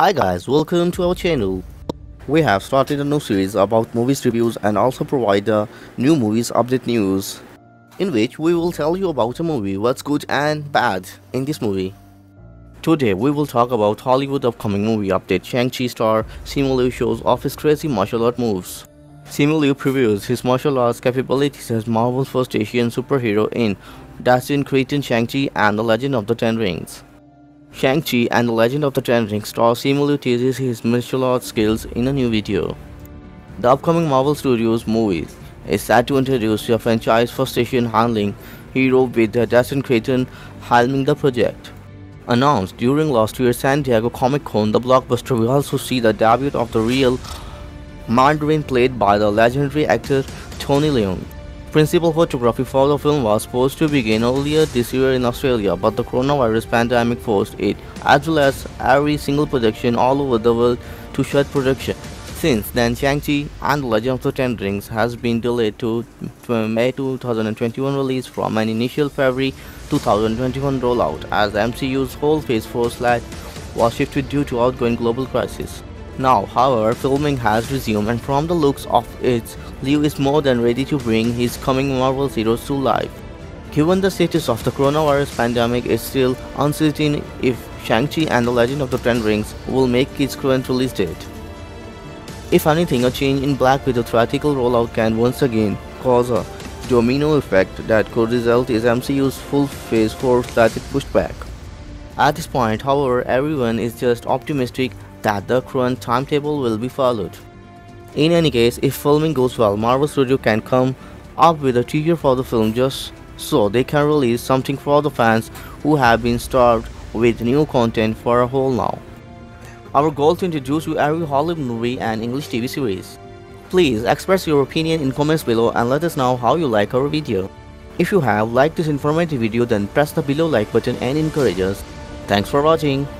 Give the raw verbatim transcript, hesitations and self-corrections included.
Hi guys, welcome to our channel. We have started a new series about movies reviews and also provide the new movies update news, in which we will tell you about a movie, what's good and bad in this movie. Today we will talk about Hollywood upcoming movie update. Shang-Chi star Simu Liu shows off his crazy martial art moves. Simu Liu previews his martial arts capabilities as Marvel's first Asian superhero in Destin Daniel Cretton, Shang-Chi and The Legend of the Ten Rings. Shang-Chi and The Legend of the Ten Rings star Simu Liu teases his martial arts skills in a new video. The upcoming Marvel Studios movie is set to introduce a franchise for station handling hero, with Destin Cretton helming the project. Announced during last year's San Diego Comic Con, the blockbuster will also see the debut of the real Mandarin, played by the legendary actor Tony Leung. Principal photography for the film was supposed to begin earlier this year in Australia, but the coronavirus pandemic forced it, as well as every single production all over the world, to shut production. Since then, Shang-Chi and The Legend of the Ten Rings has been delayed to May two thousand twenty-one release from an initial February two thousand twenty-one rollout, as the M C U's whole Phase four slate was shifted due to outgoing global crisis. Now, however, filming has resumed, and from the looks of it, Liu is more than ready to bring his coming Marvel heroes to life. Given the status of the coronavirus pandemic, it's still uncertain if Shang-Chi and The Legend of the Ten Rings will make its current release date. If anything, a change in Black Widow theatrical rollout can once again cause a domino effect that could result in M C U's full Phase four static pushback. At this point, however, everyone is just optimistic that the current timetable will be followed. In any case, if filming goes well, Marvel Studios can come up with a teaser for the film just so they can release something for the fans who have been starved with new content for a while now. Our goal to introduce you every Hollywood movie and English T V series. Please express your opinion in comments below and let us know how you like our video. If you have liked this informative video, then press the below like button and encourage us. Thanks for watching.